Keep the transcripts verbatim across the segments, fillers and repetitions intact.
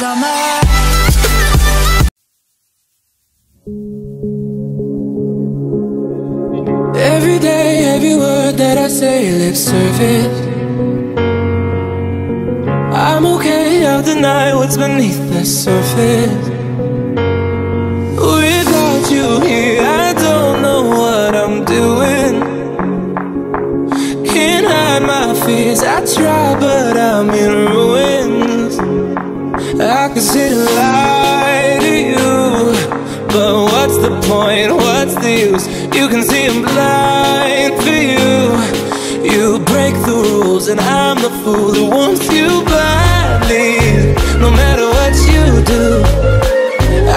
summer. Every day, every word that I say, lip service. I'm okay, I'll deny what's beneath the surface. Without you here, I don't know what I'm doing. Can't hide my fears, I try but I'm in ruins. I could sit and lie to you, but what's the point, what's the use? You can see I'm blind for you. You break the rules and I'm the fool who wants you back. No matter what you do,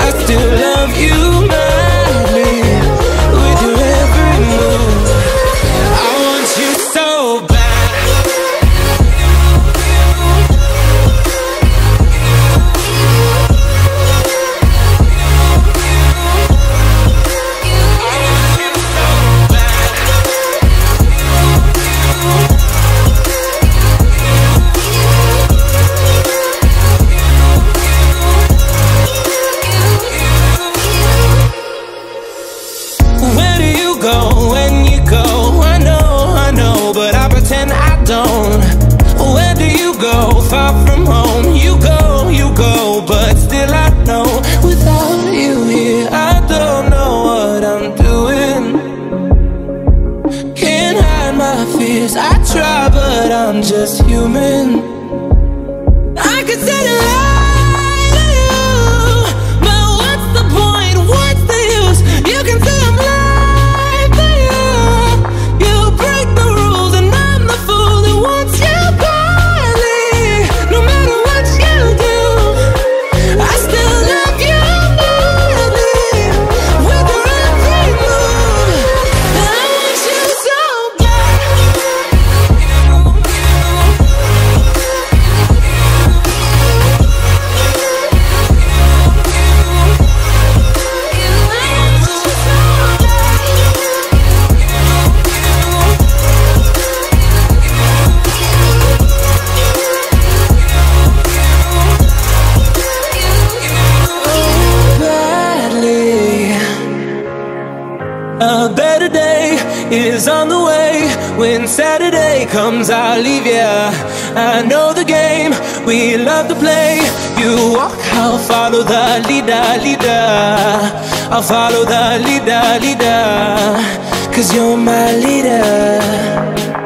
I still love you madly. With your every move, I want you so comes, I leave ya. I know the game we love to play. You walk, I'll follow the leader, leader. I'll follow the leader, leader. 'Cause you're my leader.